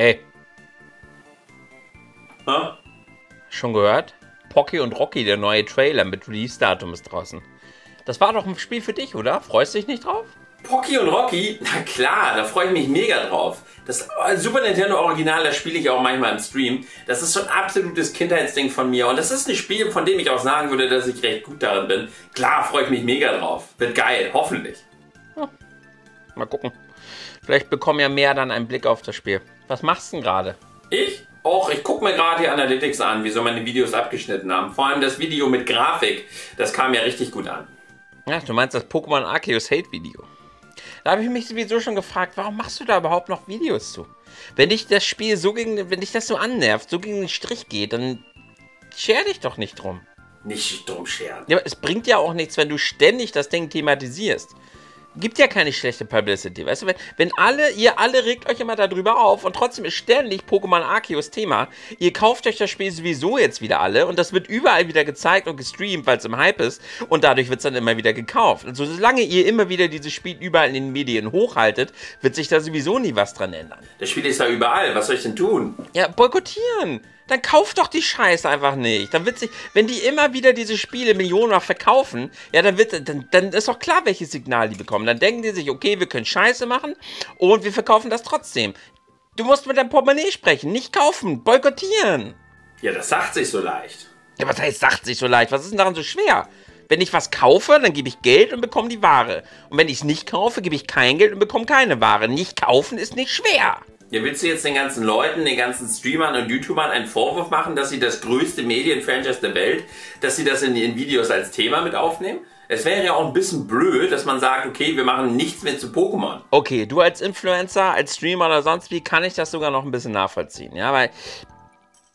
Ey. Na? Schon gehört? Pocky und Rocky, der neue Trailer mit Release-Datum ist draußen. Das war doch ein Spiel für dich, oder? Freust du dich nicht drauf? Pocky und Rocky? Na klar, da freue ich mich mega drauf. Das Super Nintendo Original, das spiele ich auch manchmal im Stream. Das ist so ein absolutes Kindheitsding von mir. Und das ist ein Spiel, von dem ich auch sagen würde, dass ich recht gut darin bin. Klar, freue ich mich mega drauf. Wird geil, hoffentlich. Ja. Mal gucken. Vielleicht bekommen ja mehr dann einen Blick auf das Spiel. Was machst du denn gerade? Ich? Och, ich gucke mir gerade die Analytics an, wieso meine Videos abgeschnitten haben. Vor allem das Video mit Grafik. Das kam ja richtig gut an. Ach, du meinst das Pokémon Arceus Hate Video. Da habe ich mich sowieso schon gefragt, warum machst du da überhaupt noch Videos zu? Wenn dich das Spiel so gegen, wenn dich das so annervt, so gegen den Strich geht, dann scher dich doch nicht drum. Nicht drum scheren. Ja, aber es bringt ja auch nichts, wenn du ständig das Ding thematisierst. Gibt ja keine schlechte Publicity, weißt du? Wenn alle, ihr alle regt euch immer darüber auf und trotzdem ist ständig Pokémon Arceus Thema. Ihr kauft euch das Spiel sowieso jetzt wieder alle und das wird überall wieder gezeigt und gestreamt, weil es im Hype ist und dadurch wird es dann immer wieder gekauft. Also solange ihr immer wieder dieses Spiel überall in den Medien hochhaltet, wird sich da sowieso nie was dran ändern. Das Spiel ist ja überall, was soll ich denn tun? Ja, boykottieren! Dann kauft doch die Scheiße einfach nicht. Dann wird sich, wenn die immer wieder diese Spiele millionenfach verkaufen, ja, dann ist doch klar, welches Signal die bekommen. Dann denken die sich, okay, wir können Scheiße machen und wir verkaufen das trotzdem. Du musst mit deinem Portemonnaie sprechen, nicht kaufen, boykottieren. Ja, das sagt sich so leicht. Ja, was heißt, sagt sich so leicht? Was ist denn daran so schwer? Wenn ich was kaufe, dann gebe ich Geld und bekomme die Ware. Und wenn ich es nicht kaufe, gebe ich kein Geld und bekomme keine Ware. Nicht kaufen ist nicht schwer. Ja, willst du jetzt den ganzen Leuten, den ganzen Streamern und YouTubern einen Vorwurf machen, dass sie das größte Medienfranchise der Welt, dass sie das in ihren Videos als Thema mit aufnehmen? Es wäre ja auch ein bisschen blöd, dass man sagt, okay, wir machen nichts mehr zu Pokémon. Okay, du als Influencer, als Streamer oder sonst wie, kann ich das sogar noch ein bisschen nachvollziehen, ja, weil...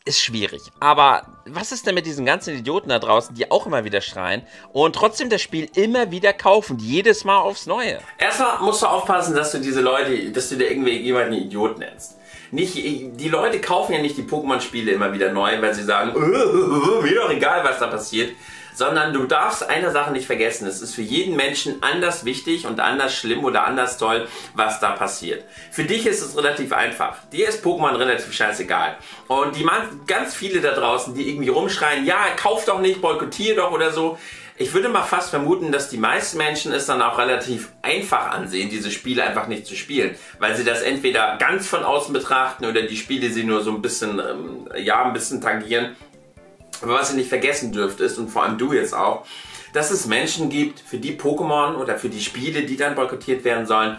Ist schwierig, aber was ist denn mit diesen ganzen Idioten da draußen, die auch immer wieder schreien und trotzdem das Spiel immer wieder kaufen, jedes Mal aufs Neue? Erstmal musst du aufpassen, dass du diese Leute, dass du dir irgendwie jemanden Idiot nennst. Nicht, die Leute kaufen ja nicht die Pokémon-Spiele immer wieder neu, weil sie sagen, mir doch egal, was da passiert. Sondern du darfst eine Sache nicht vergessen, es ist für jeden Menschen anders wichtig und anders schlimm oder anders toll, was da passiert. Für dich ist es relativ einfach, dir ist Pokémon relativ scheißegal. Und die ganz viele da draußen, die irgendwie rumschreien, ja, kauf doch nicht, boykottier doch oder so. Ich würde mal fast vermuten, dass die meisten Menschen es dann auch relativ einfach ansehen, diese Spiele einfach nicht zu spielen. Weil sie das entweder ganz von außen betrachten oder die Spiele sie nur so ein bisschen, ja, ein bisschen tangieren. Aber was ihr nicht vergessen dürft ist, und vor allem du jetzt auch, dass es Menschen gibt, für die Pokémon oder für die Spiele, die dann boykottiert werden sollen,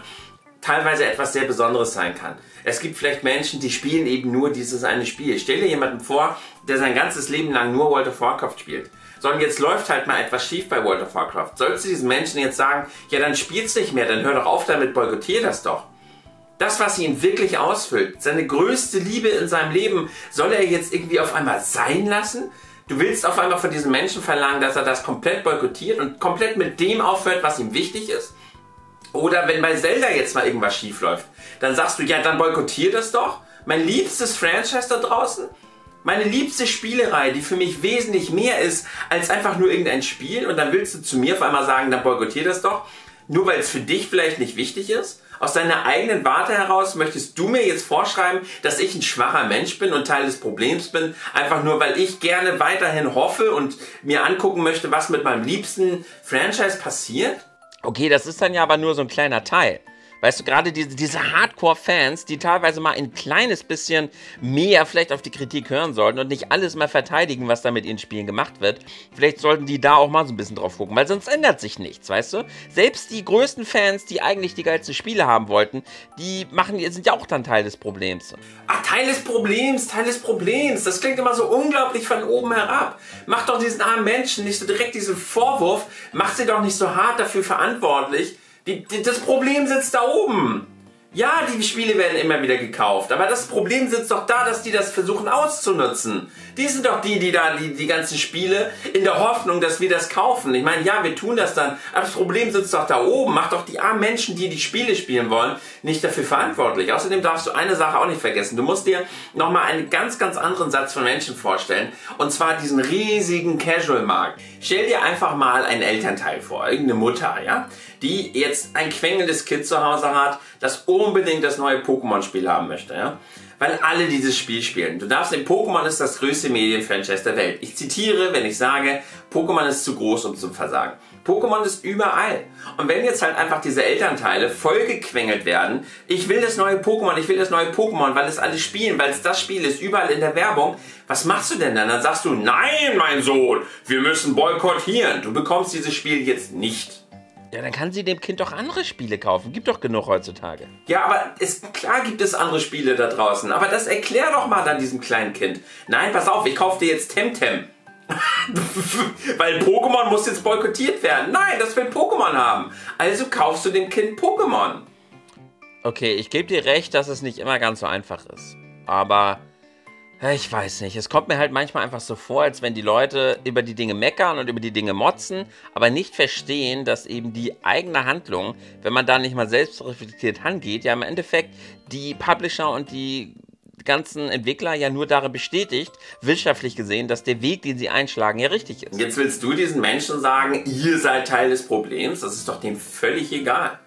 teilweise etwas sehr Besonderes sein kann. Es gibt vielleicht Menschen, die spielen eben nur dieses eine Spiel. Stell dir jemanden vor, der sein ganzes Leben lang nur World of Warcraft spielt. Sondern jetzt läuft halt mal etwas schief bei World of Warcraft. Sollst du diesen Menschen jetzt sagen, ja dann spiel's nicht mehr, dann hör doch auf damit, boykottier das doch. Das, was ihn wirklich ausfüllt, seine größte Liebe in seinem Leben, soll er jetzt irgendwie auf einmal sein lassen? Du willst auf einmal von diesem Menschen verlangen, dass er das komplett boykottiert und komplett mit dem aufhört, was ihm wichtig ist? Oder wenn bei Zelda jetzt mal irgendwas schief läuft, dann sagst du, ja, dann boykottier das doch. Mein liebstes Franchise da draußen, meine liebste Spielerei, die für mich wesentlich mehr ist, als einfach nur irgendein Spiel. Und dann willst du zu mir auf einmal sagen, dann boykottier das doch, nur weil es für dich vielleicht nicht wichtig ist? Aus deiner eigenen Warte heraus möchtest du mir jetzt vorschreiben, dass ich ein schwacher Mensch bin und Teil des Problems bin, einfach nur, weil ich gerne weiterhin hoffe und mir angucken möchte, was mit meinem liebsten Franchise passiert? Okay, das ist dann ja aber nur so ein kleiner Teil. Weißt du, gerade diese Hardcore-Fans, die teilweise mal ein kleines bisschen mehr vielleicht auf die Kritik hören sollten und nicht alles mal verteidigen, was da mit ihren Spielen gemacht wird, vielleicht sollten die da auch mal so ein bisschen drauf gucken, weil sonst ändert sich nichts, weißt du? Selbst die größten Fans, die eigentlich die geilsten Spiele haben wollten, die sind ja auch dann Teil des Problems. Ach, Teil des Problems. Das klingt immer so unglaublich von oben herab. Mach doch diesen armen Menschen nicht so direkt diesen Vorwurf, mach sie doch nicht so hart dafür verantwortlich. Das Problem sitzt da oben. Ja, die Spiele werden immer wieder gekauft, aber das Problem sitzt doch da, dass die das versuchen auszunutzen. Die sind doch die, die da die ganzen Spiele in der Hoffnung, dass wir das kaufen. Ich meine, ja, wir tun das dann, aber das Problem sitzt doch da oben. Mach doch die armen Menschen, die die Spiele spielen wollen, nicht dafür verantwortlich. Außerdem darfst du eine Sache auch nicht vergessen. Du musst dir nochmal einen ganz, ganz anderen Satz von Menschen vorstellen, und zwar diesen riesigen Casual-Markt. Stell dir einfach mal einen Elternteil vor, irgendeine Mutter, ja, die jetzt ein quengelndes Kind zu Hause hat, das unbedingt das neue Pokémon-Spiel haben möchte, ja? weil alle dieses Spiel spielen. Du darfst sehen, Pokémon ist das größte Medienfranchise der Welt. Ich zitiere, wenn ich sage, Pokémon ist zu groß, um zu versagen. Pokémon ist überall. Und wenn jetzt halt einfach diese Elternteile vollgequengelt werden, ich will das neue Pokémon, ich will das neue Pokémon, weil es alle spielen, weil es das Spiel ist, überall in der Werbung, was machst du denn dann? Dann sagst du, nein, mein Sohn, wir müssen boykottieren. Du bekommst dieses Spiel jetzt nicht. Ja, dann kann sie dem Kind doch andere Spiele kaufen. Gibt doch genug heutzutage. Ja, aber klar gibt es andere Spiele da draußen. Aber das erklär doch mal dann diesem kleinen Kind. Nein, pass auf, ich kaufe dir jetzt Temtem. Weil Pokémon muss jetzt boykottiert werden. Nein, das will Pokémon haben. Also kaufst du dem Kind Pokémon. Okay, ich gebe dir recht, dass es nicht immer ganz so einfach ist. Aber ich weiß nicht, es kommt mir halt manchmal einfach so vor, als wenn die Leute über die Dinge meckern und über die Dinge motzen, aber nicht verstehen, dass eben die eigene Handlung, wenn man da nicht mal selbst reflektiert rangeht, ja im Endeffekt die Publisher und die ganzen Entwickler ja nur darin bestätigt, wirtschaftlich gesehen, dass der Weg, den sie einschlagen, ja richtig ist. Jetzt willst du diesen Menschen sagen, ihr seid Teil des Problems? Das ist doch dem völlig egal.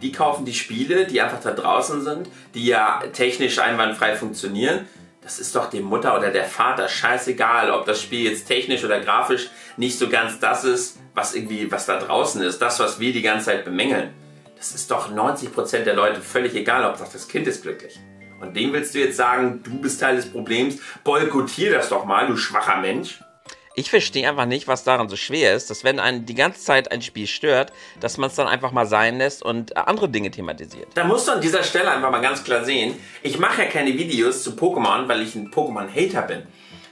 Die kaufen die Spiele, die einfach da draußen sind, die ja technisch einwandfrei funktionieren. Das ist doch dem Mutter oder der Vater scheißegal, ob das Spiel jetzt technisch oder grafisch nicht so ganz das ist, was da draußen ist, das, was wir die ganze Zeit bemängeln. Das ist doch 90% der Leute völlig egal, ob das Kind ist glücklich. Und dem willst du jetzt sagen, du bist Teil des Problems, boykottier das doch mal, du schwacher Mensch. Ich verstehe einfach nicht, was daran so schwer ist, dass wenn einen die ganze Zeit ein Spiel stört, dass man es dann einfach mal sein lässt und andere Dinge thematisiert. Da musst du an dieser Stelle einfach mal ganz klar sehen, ich mache ja keine Videos zu Pokémon, weil ich ein Pokémon-Hater bin,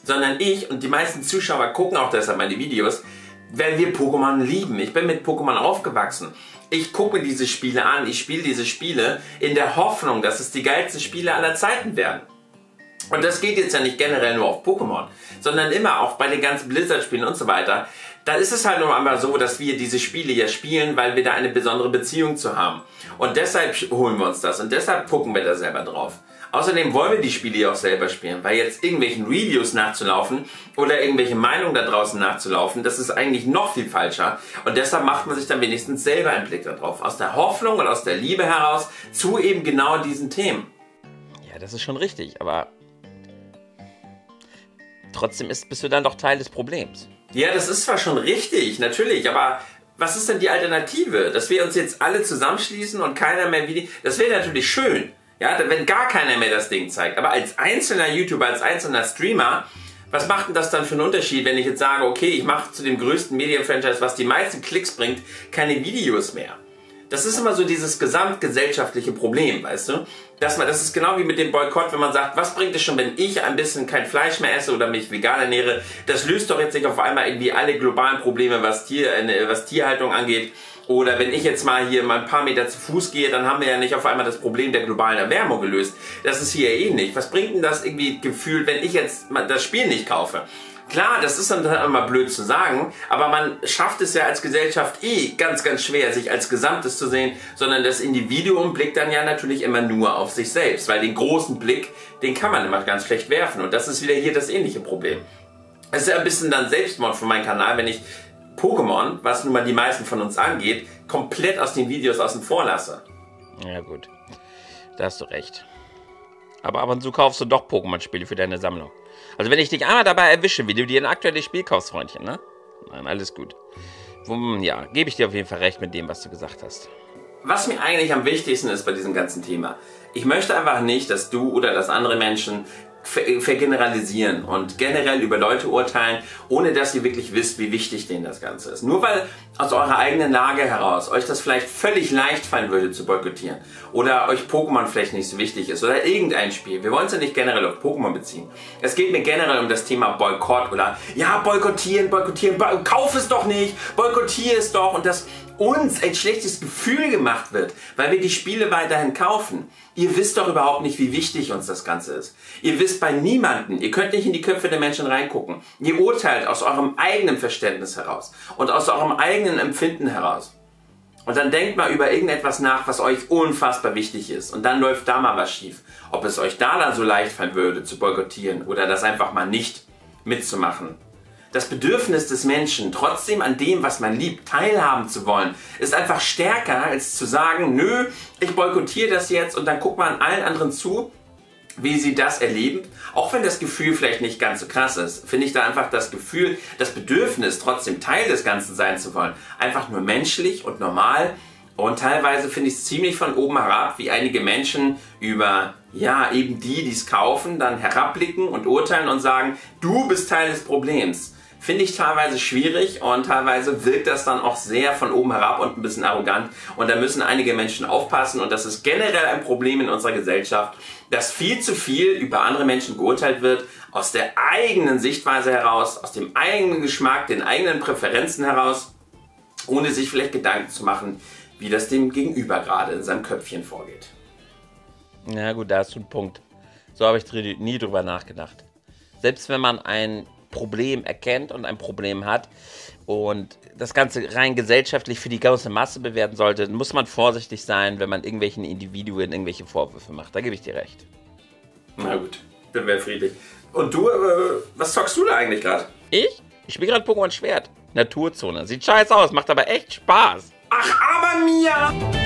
sondern ich und die meisten Zuschauer gucken auch deshalb meine Videos, weil wir Pokémon lieben. Ich bin mit Pokémon aufgewachsen. Ich gucke mir diese Spiele an, ich spiele diese Spiele in der Hoffnung, dass es die geilsten Spiele aller Zeiten werden. Und das geht jetzt ja nicht generell nur auf Pokémon, sondern immer auch bei den ganzen Blizzard-Spielen und so weiter. Da ist es halt nur einmal so, dass wir diese Spiele ja spielen, weil wir da eine besondere Beziehung zu haben. Und deshalb holen wir uns das und deshalb gucken wir da selber drauf. Außerdem wollen wir die Spiele ja auch selber spielen, weil jetzt irgendwelchen Reviews nachzulaufen oder irgendwelche Meinungen da draußen nachzulaufen, das ist eigentlich noch viel falscher. Und deshalb macht man sich dann wenigstens selber einen Blick darauf, aus der Hoffnung und aus der Liebe heraus zu eben genau diesen Themen. Ja, das ist schon richtig, aber trotzdem bist du dann doch Teil des Problems. Ja, das ist zwar schon richtig, natürlich, aber was ist denn die Alternative? Dass wir uns jetzt alle zusammenschließen und keiner mehr wie die... Das wäre natürlich schön, ja, wenn gar keiner mehr das Ding zeigt. Aber als einzelner YouTuber, als einzelner Streamer, was macht denn das dann für einen Unterschied, wenn ich jetzt sage, okay, ich mache zu dem größten Medienfranchise, was die meisten Klicks bringt, keine Videos mehr? Das ist immer so dieses gesamtgesellschaftliche Problem, weißt du? Das ist genau wie mit dem Boykott, wenn man sagt, was bringt es schon, wenn ich ein bisschen kein Fleisch mehr esse oder mich vegan ernähre? Das löst doch jetzt nicht auf einmal irgendwie alle globalen Probleme, was Tierhaltung angeht. Oder wenn ich jetzt mal hier mal ein paar Meter zu Fuß gehe, dann haben wir ja nicht auf einmal das Problem der globalen Erwärmung gelöst. Das ist hier ähnlich. Was bringt denn das irgendwie Gefühl, wenn ich jetzt das Spiel nicht kaufe? Klar, das ist dann halt immer blöd zu sagen, aber man schafft es ja als Gesellschaft ganz, ganz schwer, sich als Gesamtes zu sehen, sondern das Individuum blickt dann ja natürlich immer nur auf sich selbst, weil den großen Blick, den kann man immer ganz schlecht werfen und das ist wieder hier das ähnliche Problem. Es ist ja ein bisschen dann Selbstmord von meinem Kanal, wenn ich Pokémon, was nun mal die meisten von uns angeht, komplett aus den Videos außen vor lasse. Ja gut, da hast du recht. Aber ab und zu kaufst du doch Pokémon-Spiele für deine Sammlung. Also wenn ich dich einmal dabei erwische, wie du dir ein aktuelles Spiel kaufst, Freundchen, ne? Nein, alles gut. Ja, gebe ich dir auf jeden Fall recht mit dem, was du gesagt hast. Was mir eigentlich am wichtigsten ist bei diesem ganzen Thema, ich möchte einfach nicht, dass du oder dass andere Menschen vergeneralisieren und generell über Leute urteilen, ohne dass ihr wirklich wisst, wie wichtig denen das Ganze ist. Nur weil aus eurer eigenen Lage heraus euch das vielleicht völlig leicht fallen würde zu boykottieren oder euch Pokémon vielleicht nicht so wichtig ist oder irgendein Spiel. Wir wollen es ja nicht generell auf Pokémon beziehen. Es geht mir generell um das Thema Boykott oder ja, boykottieren, kauf es doch nicht, boykottier es doch und das uns ein schlechtes Gefühl gemacht wird, weil wir die Spiele weiterhin kaufen. Ihr wisst doch überhaupt nicht, wie wichtig uns das Ganze ist. Ihr wisst bei niemanden, ihr könnt nicht in die Köpfe der Menschen reingucken. Ihr urteilt aus eurem eigenen Verständnis heraus und aus eurem eigenen Empfinden heraus. Und dann denkt mal über irgendetwas nach, was euch unfassbar wichtig ist. Und dann läuft da mal was schief. Ob es euch da dann so leicht fallen würde, zu boykottieren oder das einfach mal nicht mitzumachen. Das Bedürfnis des Menschen, trotzdem an dem, was man liebt, teilhaben zu wollen, ist einfach stärker, als zu sagen, nö, ich boykottiere das jetzt und dann guckt man allen anderen zu, wie sie das erleben, auch wenn das Gefühl vielleicht nicht ganz so krass ist, finde ich da einfach das Gefühl, das Bedürfnis, trotzdem Teil des Ganzen sein zu wollen, einfach nur menschlich und normal. Und teilweise finde ich es ziemlich von oben herab, wie einige Menschen über, ja, eben die, die es kaufen, dann herabblicken und urteilen und sagen, du bist Teil des Problems. Finde ich teilweise schwierig und teilweise wirkt das dann auch sehr von oben herab und ein bisschen arrogant. Und da müssen einige Menschen aufpassen und das ist generell ein Problem in unserer Gesellschaft, dass viel zu viel über andere Menschen geurteilt wird, aus der eigenen Sichtweise heraus, aus dem eigenen Geschmack, den eigenen Präferenzen heraus, ohne sich vielleicht Gedanken zu machen, wie das dem Gegenüber gerade in seinem Köpfchen vorgeht. Na gut, da hast du einen Punkt. So habe ich nie drüber nachgedacht. Selbst wenn man ein Problem erkennt und ein Problem hat und das Ganze rein gesellschaftlich für die ganze Masse bewerten sollte, muss man vorsichtig sein, wenn man irgendwelchen Individuen irgendwelche Vorwürfe macht. Da gebe ich dir recht. Na gut, dann wäre friedlich. Und du, was zockst du da eigentlich gerade? Ich? Ich spiele gerade Pokémon Schwert. Naturzone. Sieht scheiße aus, macht aber echt Spaß. Ach, aber mir!